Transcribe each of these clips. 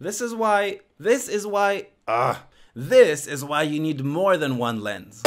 This is why you need more than one lens.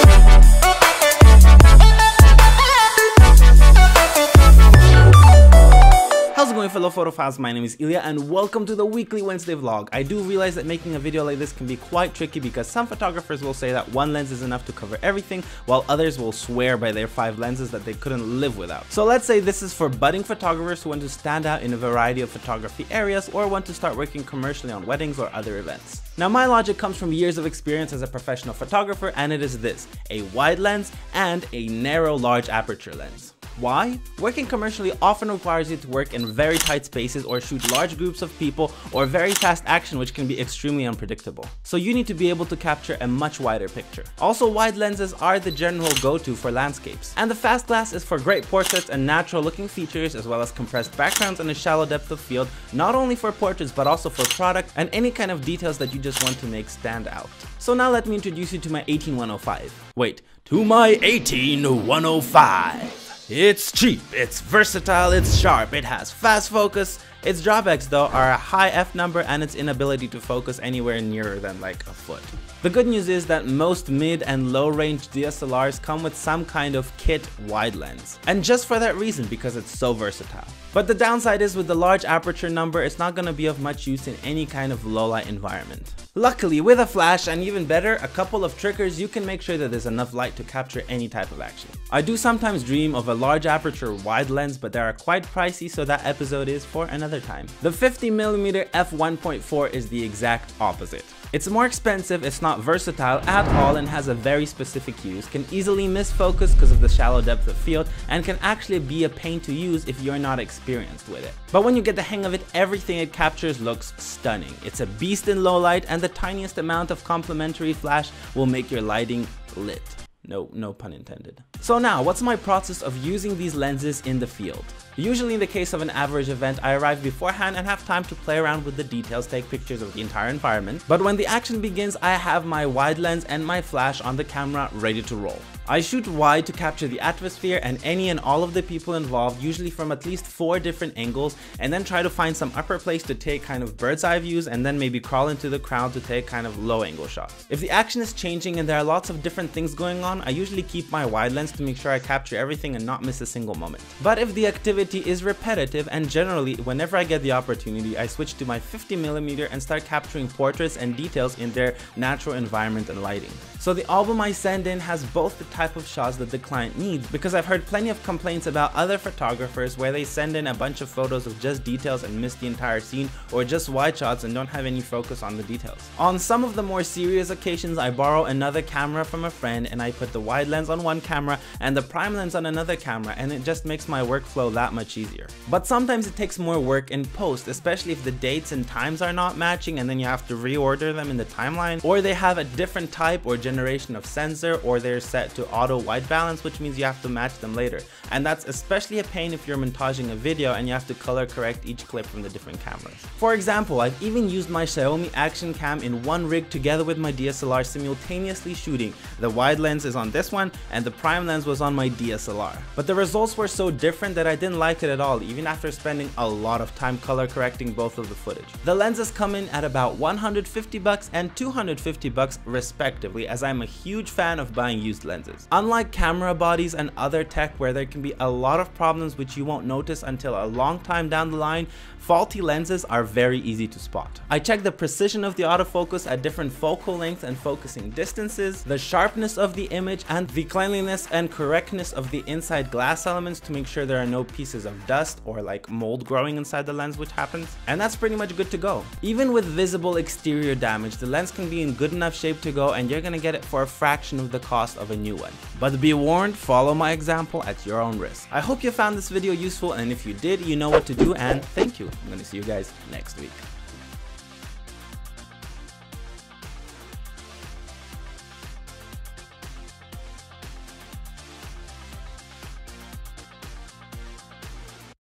How's it going, fellow photo fans? My name is Ilia and welcome to the weekly Wednesday vlog. I do realize that making a video like this can be quite tricky because some photographers will say that one lens is enough to cover everything, while others will swear by their 5 lenses that they couldn't live without. So let's say this is for budding photographers who want to stand out in a variety of photography areas or want to start working commercially on weddings or other events. Now, my logic comes from years of experience as a professional photographer, and it is this: a wide lens and a narrow large aperture lens. Why? Working commercially often requires you to work in very tight spaces or shoot large groups of people or very fast action, which can be extremely unpredictable. So you need to be able to capture a much wider picture. Also, wide lenses are the general go-to for landscapes. And the fast glass is for great portraits and natural looking features, as well as compressed backgrounds and a shallow depth of field, not only for portraits but also for product and any kind of details that you just want to make stand out. So now let me introduce you to my 18105. Wait, to my 18105. It's cheap, it's versatile, it's sharp, it has fast focus. Its drawbacks though are a high f-number and its inability to focus anywhere nearer than like a foot. The good news is that most mid and low range DSLRs come with some kind of kit wide lens, and just for that reason, because it's so versatile. But the downside is with the large aperture number, it's not going to be of much use in any kind of low light environment. Luckily, with a flash and even better, a couple of triggers, you can make sure that there's enough light to capture any type of action. I do sometimes dream of a large aperture wide lens, but they are quite pricey, so that episode is for another time. The 50mm f1.4 is the exact opposite. It's more expensive, it's not versatile at all, and has a very specific use, can easily miss focus because of the shallow depth of field, and can actually be a pain to use if you're not experienced with it. But when you get the hang of it, everything it captures looks stunning. It's a beast in low light, and the tiniest amount of complementary flash will make your lighting lit. No pun intended. So now, what's my process of using these lenses in the field? Usually in the case of an average event, I arrive beforehand and have time to play around with the details, take pictures of the entire environment. But when the action begins, I have my wide lens and my flash on the camera ready to roll. I shoot wide to capture the atmosphere and any and all of the people involved, usually from at least 4 different angles, and then try to find some upper place to take kind of bird's eye views, and then maybe crawl into the crowd to take kind of low angle shots. If the action is changing and there are lots of different things going on, I usually keep my wide lens to make sure I capture everything and not miss a single moment. But if the activity is repetitive, and generally whenever I get the opportunity, I switch to my 50mm and start capturing portraits and details in their natural environment and lighting. So the album I send in has both the type of shots that the client needs, because I've heard plenty of complaints about other photographers where they send in a bunch of photos of just details and miss the entire scene, or just wide shots and don't have any focus on the details. On some of the more serious occasions, I borrow another camera from a friend and I put the wide lens on one camera and the prime lens on another camera, and it just makes my workflow that much easier. But sometimes it takes more work in post, especially if the dates and times are not matching, and then you have to reorder them in the timeline, or they have a different type or generation of sensor, or they're set to auto white balance, which means you have to match them later. And that's especially a pain if you're montaging a video and you have to color correct each clip from the different cameras. For example, I've even used my Xiaomi Action Cam in one rig together with my DSLR, simultaneously shooting. The wide lens is on this one and the prime lens was on my DSLR. But the results were so different that I didn't like it at all, even after spending a lot of time color correcting both of the footage. The lenses come in at about $150 and $250 respectively, as I'm a huge fan of buying used lenses. Unlike camera bodies and other tech where there can be a lot of problems which you won't notice until a long time down the line, faulty lenses are very easy to spot. I check the precision of the autofocus at different focal lengths and focusing distances, the sharpness of the image, and the cleanliness and correctness of the inside glass elements to make sure there are no pieces of dust or like mold growing inside the lens, which happens. And that's pretty much good to go. Even with visible exterior damage, the lens can be in good enough shape to go, and you're gonna get it for a fraction of the cost of a new one. But be warned, follow my example at your own risk. I hope you found this video useful, and if you did, you know what to do, and thank you. I'm gonna see you guys next week.